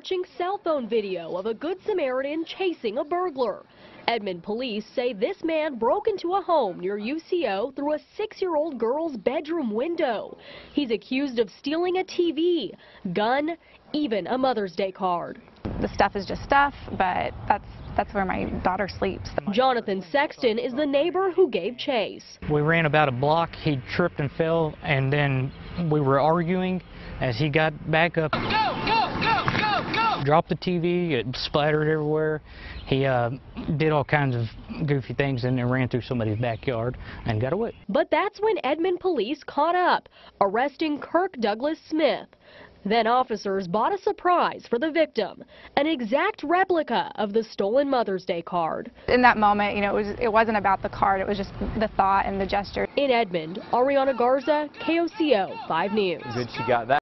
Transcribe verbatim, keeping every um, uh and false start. watching cell phone video of a Good Samaritan chasing a burglar. Edmond police say this man broke into a home near U C O through a six-year-old girl's bedroom window. He's accused of stealing a T V, gun, even a Mother's Day card. The stuff is just stuff, but that's that's where my daughter sleeps. Jonathan Sexton is the neighbor who gave chase. We ran about a block. He tripped and fell, and then we were arguing as he got back up. Go, go, go, go, go! Dropped the T V. It splattered everywhere. He uh, did all kinds of goofy things and then ran through somebody's backyard and got away. But that's when Edmond police caught up, arresting Kirk Douglas Smith. Then officers bought a surprise for the victim, an exact replica of the stolen Mother's Day card. In that moment, you know, it, was, it wasn't about the card, it was just the thought and the gesture. In Edmond, Ariana Garza, K O C O, five News. Good she got that.